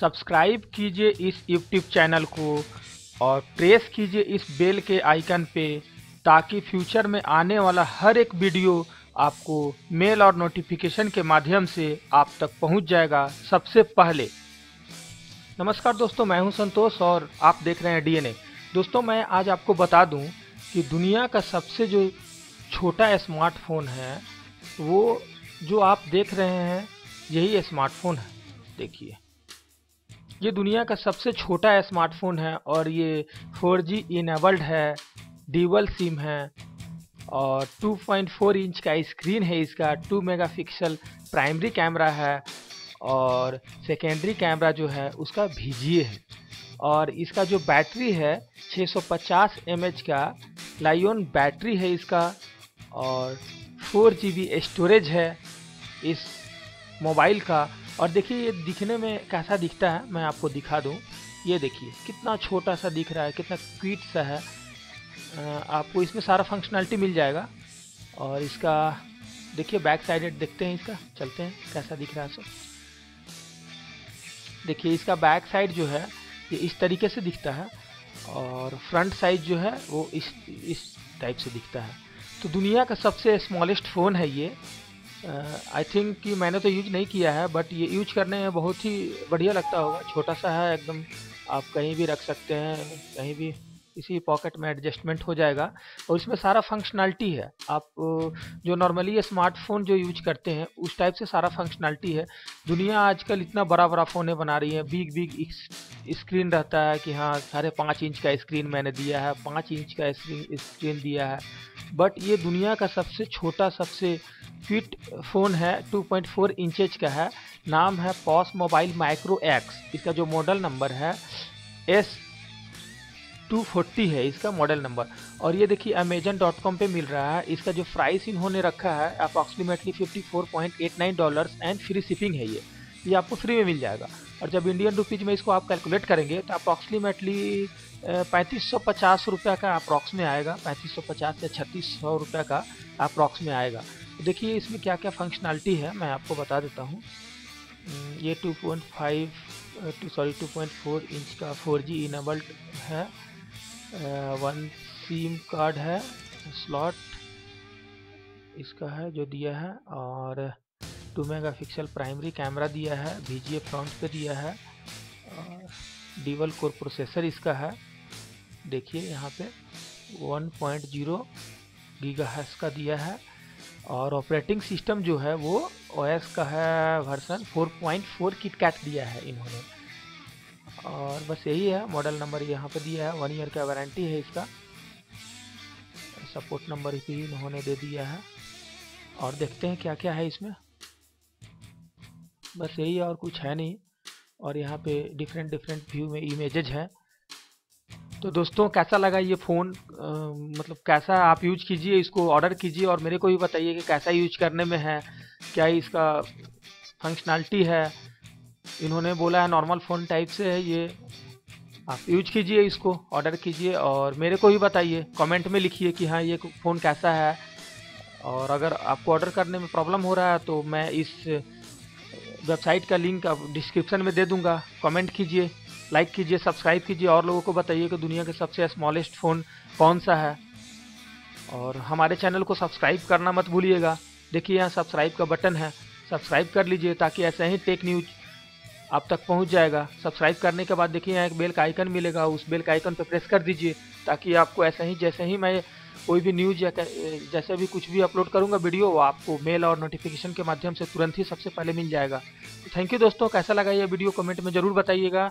Subscribe कीजिए इस YouTube channel को और प्रेस कीजिए इस बेल के आइकन पे, ताकि फ्यूचर में आने वाला हर एक वीडियो आपको मेल और नोटिफिकेशन के माध्यम से आप तक पहुंच जाएगा सबसे पहले। नमस्कार दोस्तों, मैं हूं संतोष और आप देख रहे हैं DNA। दोस्तों, मैं आज आपको बता दूं कि दुनिया का सबसे जो छोटा स्मार्टफोन है, वो जो आप देख रहे हैं यही स्मार्टफोन है। देखिए, ये दुनिया का सबसे छोटा स्मार्टफोन है और ये 4G इनेबल्ड है, डुअल सिम है और 2.4 इंच का स्क्रीन है इसका, 2 मेगापिक्सल प्राइमरी कैमरा है और सेकेंडरी कैमरा जो है उसका VGA है। और इसका जो बैटरी है 650 mAh का लाइओन बैटरी है इसका और 4GB स्टोरेज है इस मोबाइल का। और देखिए ये दिखने में कैसा दिखता है, मैं आपको दिखा दूं। ये देखिए कितना छोटा सा दिख रहा है, कितना क्यूट सा है। आपको इसमें सारा फंक्शनलिटी मिल जाएगा। और इसका देखिए बैक साइड देखते हैं, इसका चलते हैं कैसा दिख रहा है सब। देखिए इसका बैक साइड जो है ये इस तरीके से दिखता है और फ्रंट साइड जो है वो इस टाइप से दिखता है। तो दुनिया का सबसे स्मॉलेस्ट फ़ोन है ये। आई थिंक कि मैंने तो यूज नहीं किया है, बट ये यूज करने में बहुत ही बढ़िया लगता होगा। छोटा सा है एकदम, आप कहीं भी रख सकते हैं, कहीं भी इसी पॉकेट में एडजस्टमेंट हो जाएगा। और इसमें सारा फंक्शनलिटी है, आप जो नॉर्मली स्मार्टफोन जो यूज करते हैं उस टाइप से सारा फंक्शनलिटी है। दुनिया आजकल इतना बड़ा बड़ा फ़ोन बना रही है, बिग स्क्रीन रहता है कि हाँ 5.5 इंच का स्क्रीन मैंने दिया है, 5 इंच का स्क्रीन दिया है। बट ये दुनिया का सबसे छोटा सबसे फिट फ़ोन है, 2.4 इंचेज का है। नाम है पॉस मोबाइल माइक्रो X। इसका जो मॉडल नंबर है S240 है इसका मॉडल नंबर। और ये देखिए Amazon.com पे मिल रहा है। इसका जो प्राइस इन्होंने रखा है अप्रॉक्सीमेटली $54.89 एंड फ्री शिपिंग है। ये आपको फ्री में मिल जाएगा। और जब इंडियन रुपीज़ में इसको आप कैलकुलेट करेंगे तो अप्रॉक्सीमेटली 3550 रुपये का अप्रॉक्स में आएगा, 3550 या 3600 रुपये का अप्रॉक्स में आएगा। देखिए इसमें क्या क्या फंक्शनलिटी है मैं आपको बता देता हूँ। ये 2.4 इंच का 4G इनेबल्ड है, 1 सिम कार्ड है, स्लॉट इसका है जो दिया है और 2 मेगापिक्सल प्राइमरी कैमरा दिया है, VGA फ्रंट पे दिया है और डुअल कोर प्रोसेसर इसका है। देखिए यहाँ पे 1.0 गीगाहर्ट्ज़ का दिया है। और ऑपरेटिंग सिस्टम जो है वो OS का है वर्जन 4.4 किटकैट दिया है इन्होंने। और बस यही है, मॉडल नंबर यहाँ पे दिया है, 1 ईयर का वारंटी है इसका, सपोर्ट नंबर भी इन्होंने दे दिया है। और देखते हैं क्या क्या है इसमें, बस यही है और कुछ है नहीं। और यहाँ पे डिफरेंट व्यू में इमेजेज हैं। तो दोस्तों कैसा लगा ये फ़ोन, मतलब कैसा आप यूज कीजिए, इसको ऑर्डर कीजिए और मेरे को भी बताइए कि कैसा यूज करने में है, क्या इसका फंक्शनलिटी है। इन्होंने बोला है नॉर्मल फ़ोन टाइप से है ये, आप यूज कीजिए, इसको ऑर्डर कीजिए और मेरे को भी बताइए, कमेंट में लिखिए कि हाँ ये फ़ोन कैसा है। और अगर आपको ऑर्डर करने में प्रॉब्लम हो रहा है तो मैं इस वेबसाइट का लिंक आप डिस्क्रिप्शन में दे दूंगा। कमेंट कीजिए, लाइक कीजिए, सब्सक्राइब कीजिए और लोगों को बताइए कि दुनिया के सबसे स्मॉलेस्ट फ़ोन कौन सा है। और हमारे चैनल को सब्सक्राइब करना मत भूलिएगा। देखिए यहाँ सब्सक्राइब का बटन है, सब्सक्राइब कर लीजिए ताकि ऐसे ही टेक न्यूज आप तक पहुँच जाएगा। सब्सक्राइब करने के बाद देखिए यहाँ एक बेल का आइकन मिलेगा, उस बेल का आइकन पर प्रेस कर दीजिए ताकि आपको ऐसे ही जैसे ही मैं कोई भी न्यूज या जैसे भी कुछ भी अपलोड करूंगा वीडियो, वो आपको मेल और नोटिफिकेशन के माध्यम से तुरंत ही सबसे पहले मिल जाएगा। थैंक यू दोस्तों, कैसा लगा ये वीडियो कमेंट में ज़रूर बताइएगा।